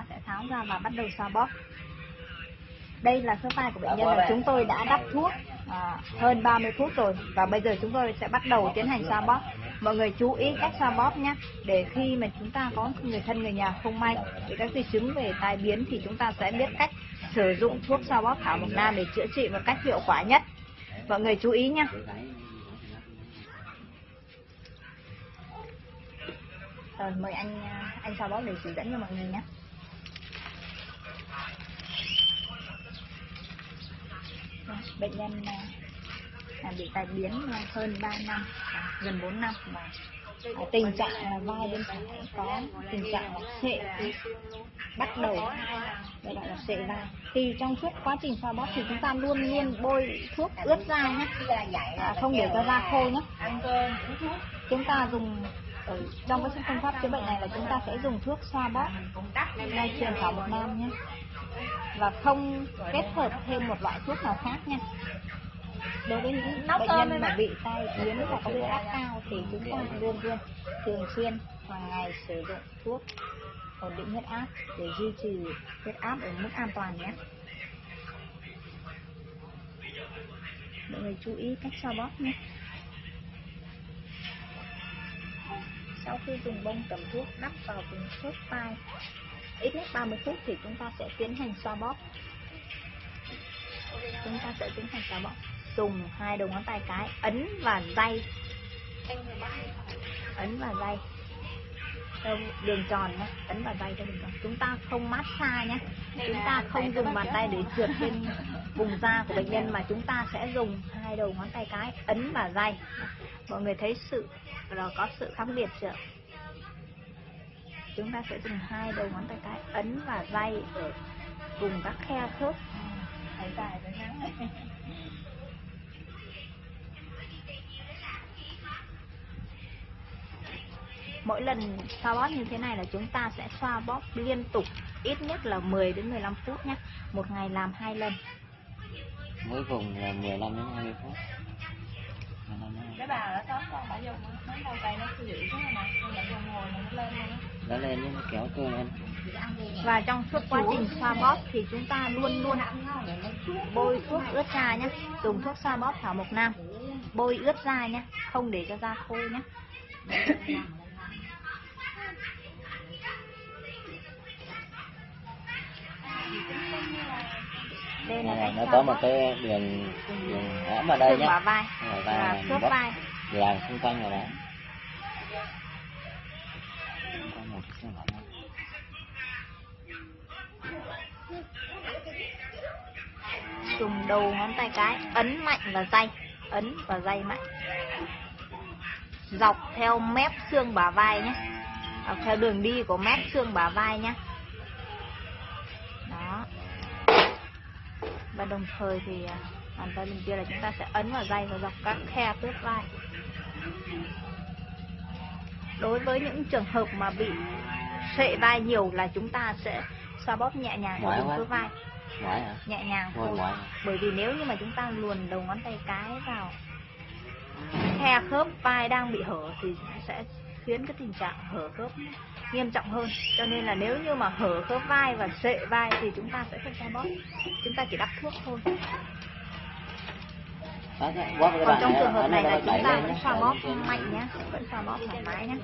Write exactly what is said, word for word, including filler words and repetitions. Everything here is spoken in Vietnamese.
ta sẽ tháo ra và bắt đầu xoa bóp. Đây là số file của bệnh nhân là chúng tôi đã đắp thuốc à, hơn ba mươi thuốc rồi, và bây giờ chúng tôi sẽ bắt đầu tiến hành xoa bóp. Mọi người chú ý cách xoa bóp nhé, để khi mà chúng ta có người thân người nhà không may thì các di chứng về tai biến thì chúng ta sẽ biết cách sử dụng thuốc xoa bóp Thảo Mộc Nam để chữa trị một cách hiệu quả nhất. Mọi người chú ý nhé. Rồi, mời anh anh xoa bóp để chỉ dẫn cho mọi người nhé. Bệnh nhân à, bị tai biến hơn ba năm, à, gần bốn năm, mà à, tình trạng vai bên phải có tình trạng sệ, bắt đầu đây gọi là sệ vai. Thì trong suốt quá trình xoa bóp thì chúng ta luôn luôn bôi thuốc ướt da nhé, à, không để cho da khô nhé. Chúng ta dùng ở trong cái phương pháp chữa bệnh này là chúng ta sẽ dùng thuốc xoa bóp ngay truyền Thảo Mộc Nam nhé, và không kết hợp thêm một loại thuốc nào khác nha. Đối với những bệnh nhân mà bị tai biến hoặc huyết áp cao thì chúng ta luôn luôn thường xuyên hàng ngày sử dụng thuốc ổn định huyết áp để duy trì huyết áp ở mức an toàn nhé. Mọi người chú ý cách xoa bóp nhé. Sau khi dùng bông tẩm thuốc đắp vào vùng khớp vai ít nhất ba mươi phút thì chúng ta sẽ tiến hành xoa bóp. Chúng ta sẽ tiến hành xoa bóp dùng hai đầu ngón tay cái ấn và day, ấn và day đường tròn nhé, ấn và day cho đường tròn. Chúng ta không massage nhé, chúng ta không dùng bàn tay để trượt lên vùng da của bệnh nhân, mà chúng ta sẽ dùng hai đầu ngón tay cái ấn và day. Mọi người thấy sự là có sự khác biệt chưa? Chúng ta sẽ dùng hai đầu ngón tay cái ấn và day ở vùng các khe khớp. Thấy dài với ngắn này. Mỗi lần xoa bóp như thế này là chúng ta sẽ xoa bóp liên tục ít nhất là mười đến mười lăm phút nhé. Một ngày làm hai lần. Mỗi vùng là mười lăm đến hai mươi phút. Cái bà đã sót con bà dùng nó đầu tay nó dữ thế này nè, con đã dùng ngồi mà nó lên luôn. Nó lên nhưng nó kéo cương lên. Và trong suốt quá trình xoa bóp thì chúng ta luôn luôn bôi thuốc ướt da nhé, dùng thuốc xoa bóp Thảo Mộc Nam, bôi ướt da nhé, không để cho da khô nhé. Đây là này, nó có một cái đường đường ấm ở đây nhé, bả vai, vai khớp vai, làm xung quanh rồi đó. Dùng đầu ngón tay cái ấn mạnh và day, ấn và day mạnh dọc theo mép xương bả vai nhé, dọc theo đường đi của mép xương bả vai nhé. Đó. Và đồng thời thì bàn tay bên kia là chúng ta sẽ ấn vào day và dọc các khe khớp vai. Đối với những trường hợp mà bị sệ vai nhiều là chúng ta sẽ xoa bóp nhẹ nhàng ở vùng khớp vai. Ngoái hả? Nhẹ nhàng thôi. Ngoái. Bởi vì nếu như mà chúng ta luồn đầu ngón tay cái vào khe khớp vai đang bị hở thì sẽ khiến cái tình trạng hở khớp nghiêm trọng hơn. Cho nên là nếu như mà hở khớp vai và sệ vai thì chúng ta sẽ không xoa bóp, chúng ta chỉ đắp thuốc thôi. Còn trong trường hợp này là chúng ta vẫn xoa bóp mạnh nhé, vẫn xoa bóp thoải mái nhé.